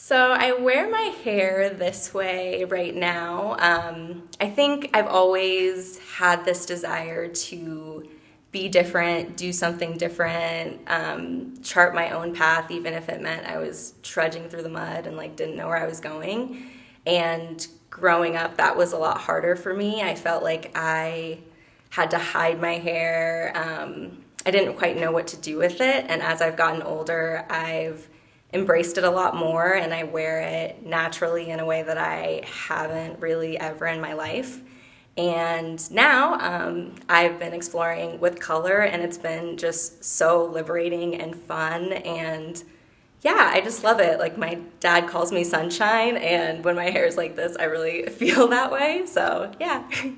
So I wear my hair this way right now. I think I've always had this desire to be different, do something different, chart my own path, even if it meant I was trudging through the mud and like didn't know where I was going. And growing up, that was a lot harder for me. I felt like I had to hide my hair. I didn't quite know what to do with it. And as I've gotten older, I've embraced it a lot more, and I wear it naturally in a way that I haven't really ever in my life. And now I've been exploring with color, and it's been just so liberating and fun, and yeah, I just love it. Like, my dad calls me Sunshine, and when my hair is like this, I really feel that way, so yeah.